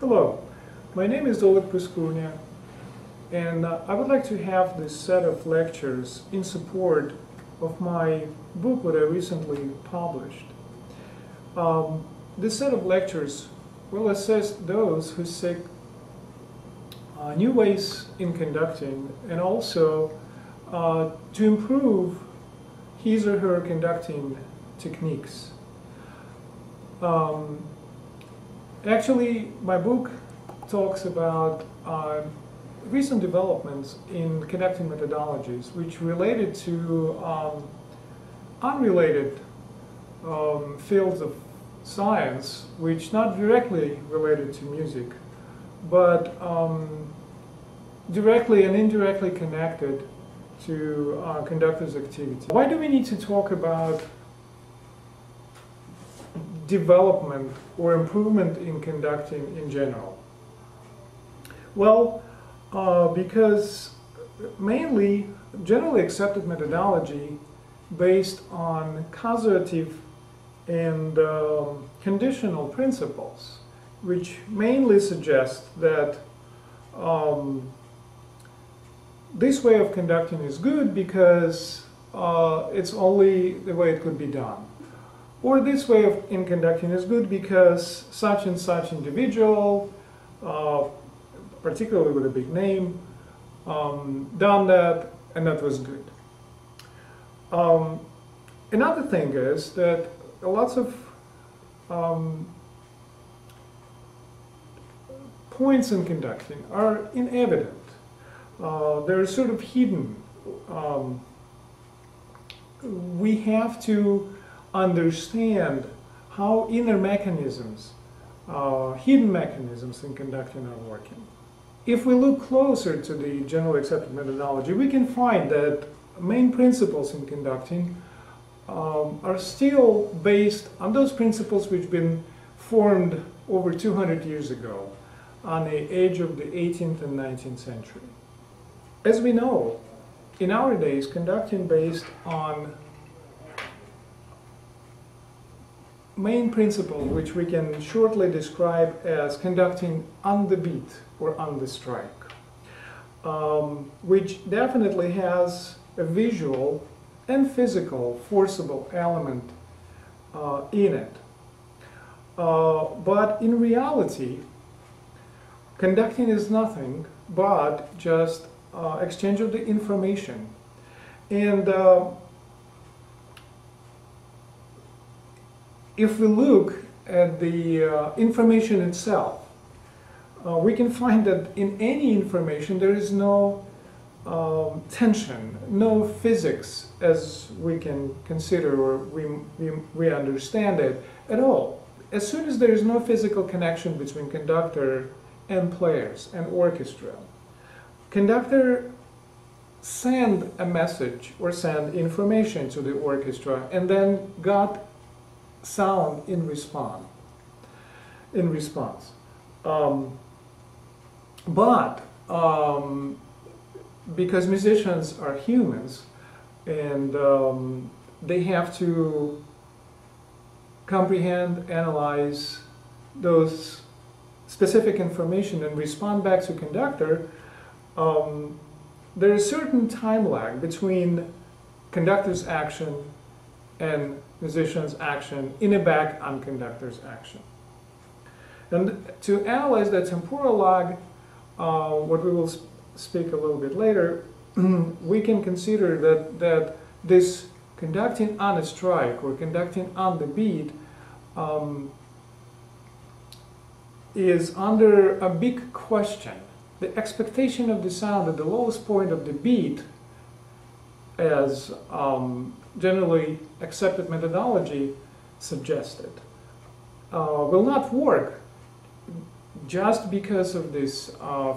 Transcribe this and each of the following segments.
Hello, my name is Oleg Proskurnia, and I would like to have this set of lectures in support of my book that I recently published. This set of lectures will assess those who seek new ways in conducting and also to improve his or her conducting techniques. Actually, my book talks about recent developments in conducting methodologies which related to unrelated fields of science, which not directly related to music, but directly and indirectly connected to conductors' activity. Why do we need to talk about development or improvement in conducting in general? Well, because mainly generally accepted methodology based on causative and conditional principles, which mainly suggest that this way of conducting is good because it's only the way it could be done. Or this way of conducting is good because such and such individual, particularly with a big name, done that and that was good. Another thing is that lots of points in conducting are inevident. They're sort of hidden. We have to understand how inner mechanisms, hidden mechanisms in conducting are working. If we look closer to the generally accepted methodology, we can find that main principles in conducting are still based on those principles which have been formed over 200 years ago on the edge of the 18th and 19th century. As we know, in our days, conducting based on main principle which we can shortly describe as conducting on the beat or on the strike, which definitely has a visual and physical forcible element in it. But in reality, conducting is nothing but just exchange of the information. And if we look at the information itself, we can find that in any information there is no tension, no physics as we can consider or we understand it at all. As soon as there is no physical connection between conductor and players and orchestra, conductor send a message or send information to the orchestra and then got sound in response. Because musicians are humans and they have to comprehend, analyze those specific information and respond back to conductor, there is a certain time lag between conductor's action and musician's action in a back on conductor's action. And to analyze that temporal lag, what we will speak a little bit later, we can consider that this conducting on a strike or conducting on the beat is under a big question. The expectation of the sound at the lowest point of the beat, as generally accepted methodology suggested, will not work just because of this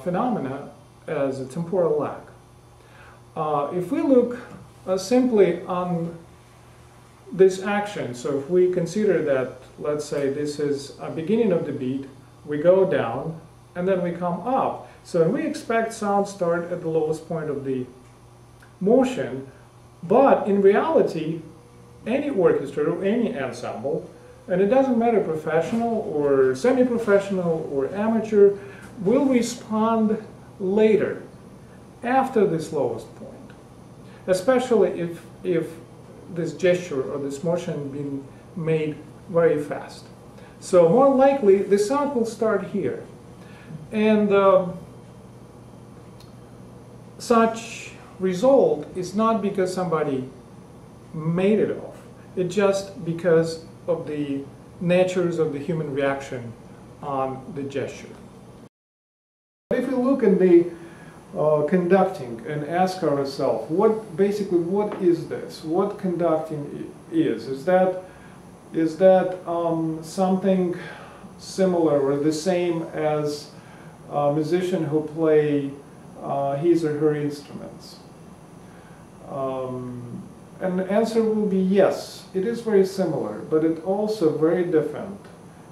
phenomena as a temporal lag. If we look simply on this action, so if we consider that, let's say this is a beginning of the beat, we go down and then we come up. So we expect sound start at the lowest point of the motion, but in reality, any orchestra or any ensemble And it doesn't matter, professional or semi-professional or amateur, will respond later, after this lowest point. Especially if this gesture or this motion been made very fast. So more likely the sound will start here. And such result is not because somebody made it off. It's just because of the natures of the human reaction on the gesture. If we look at the conducting and ask ourselves, what is this? What conducting is? Is that something similar or the same as a musician who play his or her instruments? And the answer will be yes. It is very similar, but it also very different,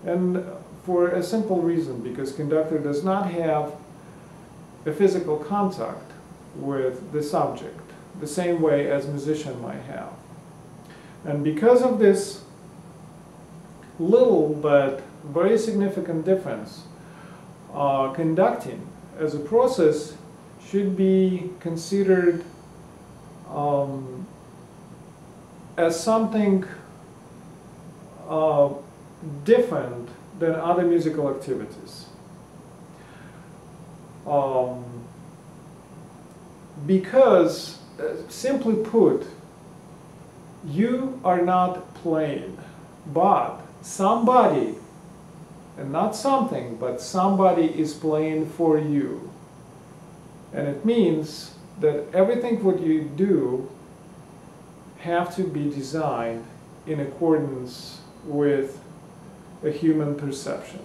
and for a simple reason, because conductor does not have a physical contact with the subject, the same way as musician might have. And because of this little but very significant difference, conducting as a process should be considered as something different than other musical activities. Because, simply put, you are not playing, but somebody, and not something, but somebody is playing for you. And it means that everything what you do have to be designed in accordance with a human perception.